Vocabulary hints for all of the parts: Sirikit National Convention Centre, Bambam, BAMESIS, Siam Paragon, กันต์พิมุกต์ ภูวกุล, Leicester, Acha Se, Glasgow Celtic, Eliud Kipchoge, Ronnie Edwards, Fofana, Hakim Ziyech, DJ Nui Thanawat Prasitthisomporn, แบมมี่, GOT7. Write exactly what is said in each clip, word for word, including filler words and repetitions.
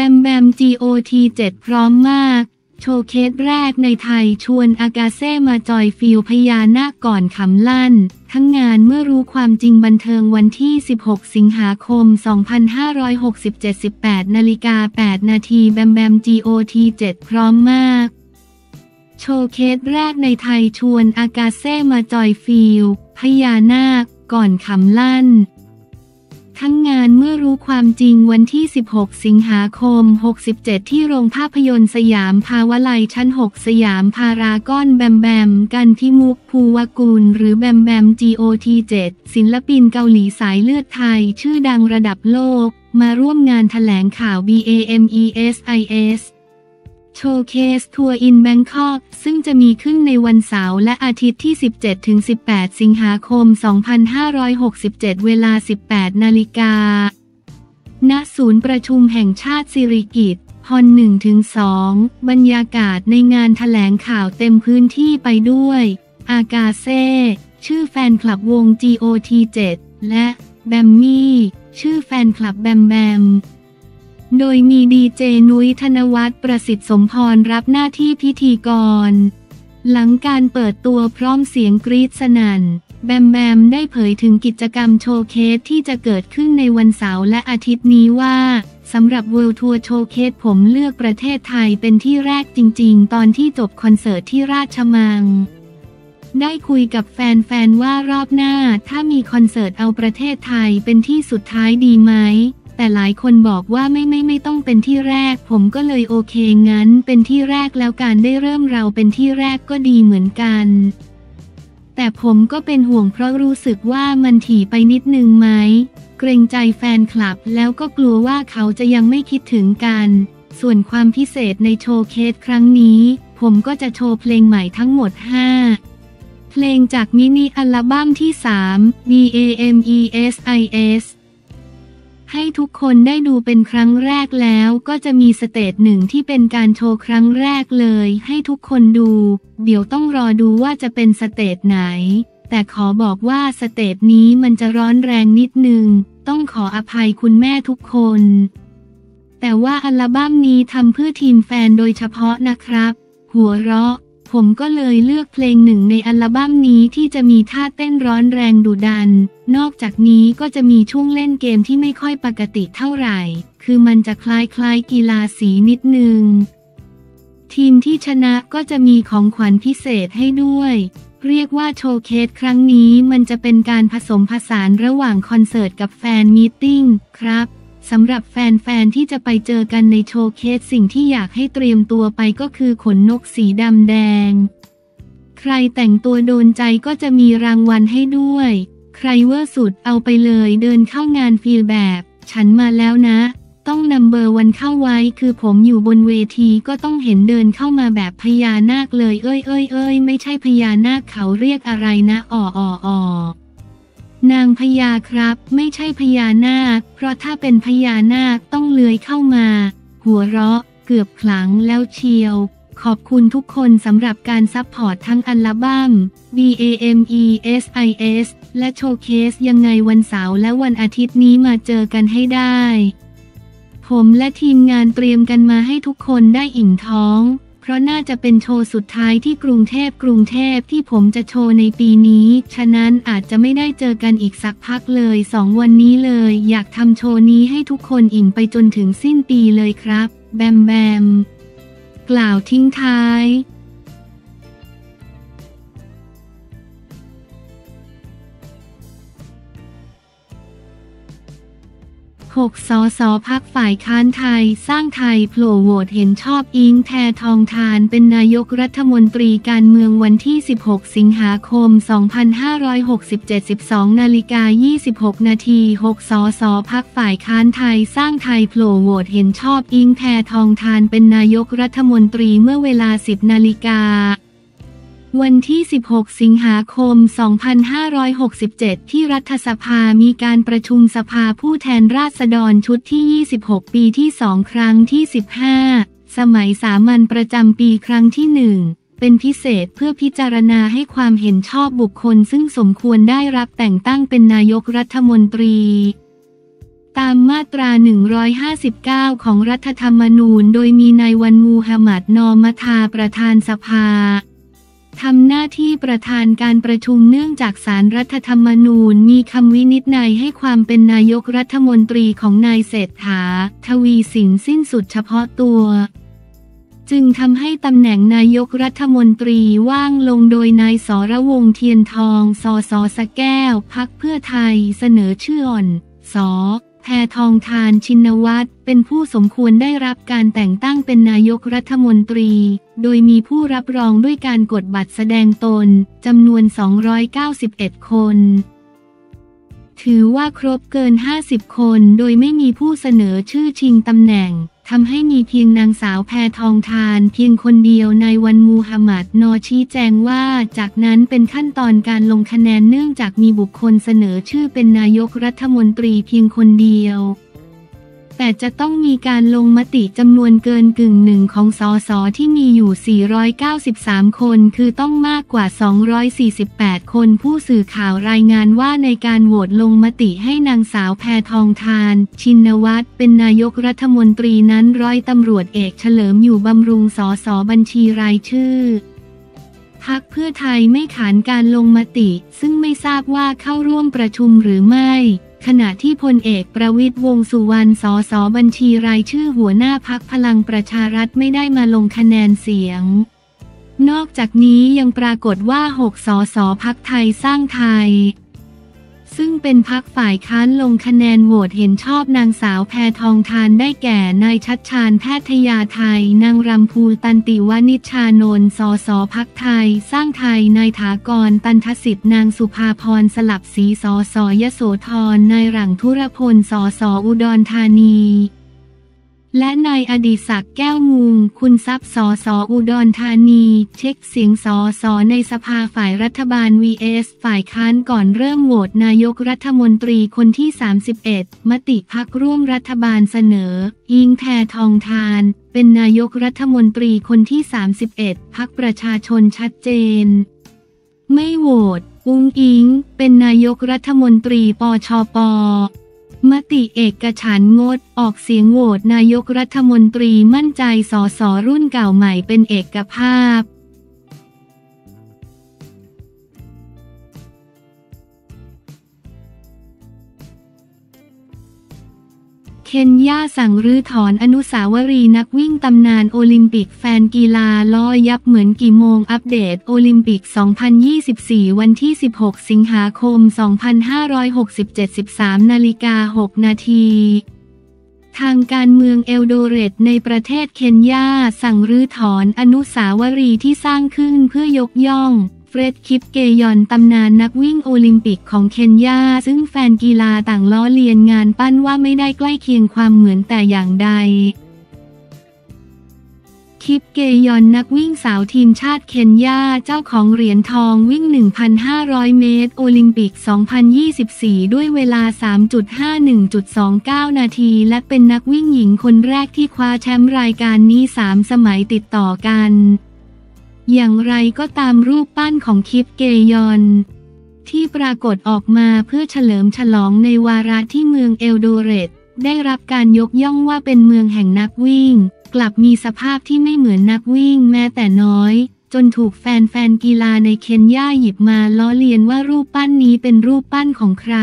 แบมแบม จี โอ ที เซเว่น พร้อมมากโชว์เคสแรกในไทยชวนอากาเซ่มาจอยฟิลพญานาคก่อนขำลั่นทั้งงานเมื่อรู้ความจริงบันเทิงวันที่สิบหกสิงหาคมสองพันห้าร้อยหกสิบเจ็ด สิบแปดนาฬิกาแปดนาทีแบมแบม จี โอ ที เซเว่น พร้อมมากโชว์เคสแรกในไทยชวนอากาเซ่มาจอยฟิลพญานาคก่อนขำลั่นทั้งงานเมื่อรู้ความจริงวันที่สิบหกสิงหาคมหกสิบเจ็ดที่โรงภาพยนตร์สยามภาวไลย์ชั้นหกสยามพารากอนแบมแบมกันที่มุกภูวกุลหรือแบมแบม จี โอ ที เซเว่น ศิลปินเกาหลีสายเลือดไทยชื่อดังระดับโลกมาร่วมงานแถลงข่าว BAMESIS โชว์เคสทัวร์อินแบงคอกซึ่งจะมีขึ้นในวันเสาร์และอาทิตย์ที่ สิบเจ็ดถึงสิบแปดสิงหาคมสองพันห้าร้อยหกสิบเจ็ด เวลา สิบแปดนาฬิกา ณ ศูนย์ประชุมแห่งชาติสิริกิติ์ ฮอล หนึ่งถึงสอง บรรยากาศในงานแถลงข่าวเต็มพื้นที่ไปด้วยอากาเซ่ชื่อแฟนคลับวง จี โอ ที เซเว่น และแบมมี่ชื่อแฟนคลับแบมแบมโดยมีดีเจนุ้ยธนวัฒน์ประสิทธิ์สมพรรับหน้าที่พิธีกรหลังการเปิดตัวพร้อมเสียงกรี๊ดสนั่นแบมแบมได้เผยถึงกิจกรรมโชว์เคสที่จะเกิดขึ้นในวันเสาร์และอาทิตย์นี้ว่าสำหรับ World Tour Showcase ผมเลือกประเทศไทยเป็นที่แรกจริงๆตอนที่จบคอนเสิร์ตที่ราชมังได้คุยกับแฟนๆว่ารอบหน้าถ้ามีคอนเสิร์ตเอาประเทศไทยเป็นที่สุดท้ายดีไหมแต่หลายคนบอกว่าไม่ไม่ไม่ต้องเป็นที่แรกผมก็เลยโอเคงั้นเป็นที่แรกแล้วการได้เริ่มเราเป็นที่แรกก็ดีเหมือนกันแต่ผมก็เป็นห่วงเพราะรู้สึกว่ามันถี่ไปนิดนึงไหมเกรงใจแฟนคลับแล้วก็กลัวว่าเขาจะยังไม่คิดถึงกันส่วนความพิเศษในโชว์เคสครั้งนี้ผมก็จะโชว์เพลงใหม่ทั้งหมดห้าเพลงจากมินิอัลบั้มที่สาม BAMESISให้ทุกคนได้ดูเป็นครั้งแรกแล้วก็จะมีสเตจหนึ่งที่เป็นการโชว์ครั้งแรกเลยให้ทุกคนดูเดี๋ยวต้องรอดูว่าจะเป็นสเตจไหนแต่ขอบอกว่าสเตจนี้มันจะร้อนแรงนิดนึงต้องขออภัยคุณแม่ทุกคนแต่ว่าอัลบั้มนี้ทำเพื่อทีมแฟนโดยเฉพาะนะครับหัวเราะผมก็เลยเลือกเพลงหนึ่งในอัลบั้มนี้ที่จะมีท่าเต้นร้อนแรงดุดันนอกจากนี้ก็จะมีช่วงเล่นเกมที่ไม่ค่อยปกติเท่าไหร่คือมันจะคล้ายๆกีฬาสีนิดนึงทีมที่ชนะก็จะมีของขวัญพิเศษให้ด้วยเรียกว่าโชว์เคสครั้งนี้มันจะเป็นการผสมผสานระหว่างคอนเสิร์ตกับแฟนมีตติ้งครับสำหรับแฟนๆที่จะไปเจอกันในโชว์เคสสิ่งที่อยากให้เตรียมตัวไปก็คือขนนกสีดำแดงใครแต่งตัวโดนใจก็จะมีรางวัลให้ด้วยใครเวอร์สุดเอาไปเลยเดินเข้างานฟีลแบบฉันมาแล้วนะต้องนัมเบอร์วันเข้าไว้คือผมอยู่บนเวทีก็ต้องเห็นเดินเข้ามาแบบพญานาคเลยเอ้ยเอ้ยเอ้ยไม่ใช่พญานาคเขาเรียกอะไรนะอ่ออ่ออ่อนางพญาครับไม่ใช่พญานาคเพราะถ้าเป็นพญานาคต้องเลื้อยเข้ามาหัวเราะเกือบขลังแล้วเชียวขอบคุณทุกคนสำหรับการซัพพอร์ตทั้งอัลบั้ม BAMESIS และโชว์เคสยังไงวันเสาร์และวันอาทิตย์นี้มาเจอกันให้ได้ผมและทีมงานเตรียมกันมาให้ทุกคนได้อิ่มท้องเพราะน่าจะเป็นโชว์สุดท้ายที่กรุงเทพกรุงเทพที่ผมจะโชว์ในปีนี้ฉะนั้นอาจจะไม่ได้เจอกันอีกสักพักเลยสองวันนี้เลยอยากทำโชว์นี้ให้ทุกคนอิ่มไปจนถึงสิ้นปีเลยครับแบมแบมกล่าวทิ้งท้ายหก สส.พรรคฝ่ายค้านไทยสร้างไทยโผล่โหวตเห็นชอบอิงแพทองธารเป็นนายกรัฐมนตรีการเมืองวันที่สิบหกสิงหาคมสองพันห้าร้อยหกสิบเจ็ด สิบสองนาฬิกายี่สิบหกนาที หก สส.พรรคฝ่ายค้านไทยสร้างไทยโผล่โหวตเห็นชอบอิงแพทองธารเป็นนายกรัฐมนตรีเมื่อเวลา สิบนาฬิกาวันที่สิบหกสิงหาคมสองพันห้าร้อยหกสิบเจ็ดที่รัฐสภามีการประชุมสภาผู้แทนราษฎรชุดที่ยี่สิบหกปีที่สองครั้งที่สิบห้าสมัยสามัญประจำปีครั้งที่หนึ่งเป็นพิเศษเพื่อพิจารณาให้ความเห็นชอบบุคคลซึ่งสมควรได้รับแต่งตั้งเป็นนายกรัฐมนตรี ตามมาตราหนึ่งร้อยห้าสิบเก้าของรัฐธรรมนูญโดยมีนายวันมูฮัมหมัด นอมทาประธานสภาทำหน้าที่ประธานการประชุมเนื่องจากศาลรัฐธรรมนูญมีคำวินิจฉัยให้ความเป็นนายกรัฐมนตรีของนายเศรษฐาทวีสินสิ้นสุดเฉพาะตัวจึงทำให้ตำแหน่งนายกรัฐมนตรีว่างลงโดยนายสรวงศ์เทียนทองสสสะแก้วพรรคเพื่อไทยเสนอชื่ออ่อนสอแพทองธารชินวัตรเป็นผู้สมควรได้รับการแต่งตั้งเป็นนายกรัฐมนตรีโดยมีผู้รับรองด้วยการกดบัตรแสดงตนจำนวนสองร้อยเก้าสิบเอ็ดคนถือว่าครบเกินห้าสิบคนโดยไม่มีผู้เสนอชื่อชิงตำแหน่งทำให้มีเพียงนางสาวแพทองธารเพียงคนเดียวนายวันมูฮัมหมัด นอชี้แจงว่าจากนั้นเป็นขั้นตอนการลงคะแนนเนื่องจากมีบุคคลเสนอชื่อเป็นนายกรัฐมนตรีเพียงคนเดียวแต่จะต้องมีการลงมติจำนวนเกินกึ่งหนึ่งของสสที่มีอยู่สี่ร้อยเก้าสิบสามคนคือต้องมากกว่าสองร้อยสี่สิบแปดคนผู้สื่อข่าวรายงานว่าในการโหวตลงมติให้นางสาวแพทองธารชินวัตรเป็นนายกรัฐมนตรีนั้นร้อยตำรวจเอกเฉลิมอยู่บำรุงสสบัญชีรายชื่อพรรคเพื่อไทยไม่ขานการลงมติซึ่งไม่ทราบว่าเข้าร่วมประชุมหรือไม่ขณะที่พลเอกประวิตร วงษ์สุวรรณ สสบัญชีรายชื่อหัวหน้าพรรคพลังประชารัฐไม่ได้มาลงคะแนนเสียงนอกจากนี้ยังปรากฏว่าหกสสพรรคไทยสร้างไทยซึ่งเป็นพรรคฝ่ายค้านลงคะแนนโหวตเห็นชอบนางสาวแพทองธารได้แก่นายชัชชาญแพทยาไทยนางรำพูตันติวณิชชานนท์สสพรรคไทยสร้างไทยนายถากรตันทสิทธิ์นางสุภาพรสลับศรีสสยโสธรนายหลังธุรพลสสอุดรธานีและนายอดิศักดิ์แก้วงุงคุณทรัพย์สสอุดรธานีเช็คเสียงสสในสภาฝ่ายรัฐบาล วี เอส ฝ่ายค้านก่อนเริ่มโหวตนายกรัฐมนตรีคนที่สามสิบเอ็ดมติพรรคร่วมรัฐบาลเสนออิงแพทองธารเป็นนายกรัฐมนตรีคนที่สามสิบเอ็ดพรรคประชาชนชัดเจนไม่โหวตอุ้งอิงเป็นนายกรัฐมนตรีปชปมติเอกฉันท์งดออกเสียงโหวตนายกรัฐมนตรีมั่นใจสสรุ่นเก่าใหม่เป็นเอกภาพเคนยาสั่งรื้อถอนอนุสาวรีย์นักวิ่งตำนานโอลิมปิกแฟนกีฬาล้อยับเหมือนกี่โมงอัปเดตโอลิมปิกสองพันยี่สิบสี่วันที่สิบหกสิงหาคมสองพันห้าร้อยหกสิบเจ็ด สิบสามนาฬิกาหกนาทีทางการเมืองเอลโดเรตในประเทศเคนยาสั่งรื้อถอนอนุสาวรีย์ที่สร้างขึ้นเพื่อยกย่องเฟร็ด คิปเกยอนตำนานนักวิ่งโอลิมปิกของเคนยาซึ่งแฟนกีฬาต่างล้อเลียนงานปั้นว่าไม่ได้ใกล้เคียงความเหมือนแต่อย่างใดคิปเกยอนนักวิ่งสาวทีมชาติเคนยาเจ้าของเหรียญทองวิ่ง หนึ่งพันห้าร้อย เมตรโอลิมปิก สองพันยี่สิบสี่ ด้วยเวลา สามนาที หนึ่งจุดสองเก้า นาทีและเป็นนักวิ่งหญิงคนแรกที่คว้าแชมป์รายการนี้สามสมัยติดต่อกันอย่างไรก็ตามรูปปั้นของคิปเกยอนที่ปรากฏออกมาเพื่อเฉลิมฉลองในวาระที่เมืองเอลโดเรตได้รับการยกย่องว่าเป็นเมืองแห่งนักวิ่งกลับมีสภาพที่ไม่เหมือนนักวิ่งแม้แต่น้อยจนถูกแฟนๆกีฬาในเคนยาหยิบมาล้อเลียนว่ารูปปั้นนี้เป็นรูปปั้นของใคร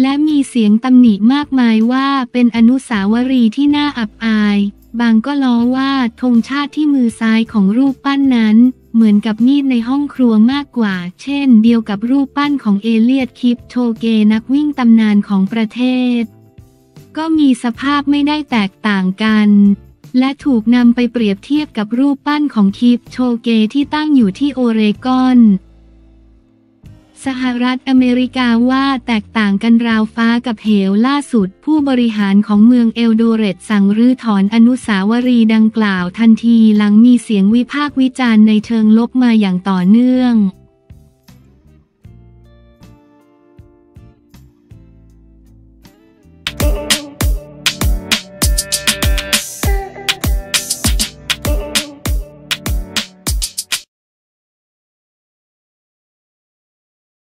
และมีเสียงตำหนิมากมายว่าเป็นอนุสาวรีย์ที่น่าอับอายบางก็ล้อว่าธงชาติที่มือซ้ายของรูปปั้นนั้นเหมือนกับมีดในห้องครัวมากกว่าเช่นเดียวกับรูปปั้นของเอเลียด คิปโชเกนักวิ่งตำนานของประเทศก็มีสภาพไม่ได้แตกต่างกันและถูกนำไปเปรียบเทียบกับรูปปั้นของคิปโชเกที่ตั้งอยู่ที่โอเรกอนสหรัฐอเมริกาว่าแตกต่างกันราวฟ้ากับเหวล่าสุดผู้บริหารของเมืองเอลโดเรตสั่งรื้อถอนอนุสาวรีย์ดังกล่าวทันทีหลังมีเสียงวิพากษ์วิจารณ์ในเชิงลบมาอย่างต่อเนื่อง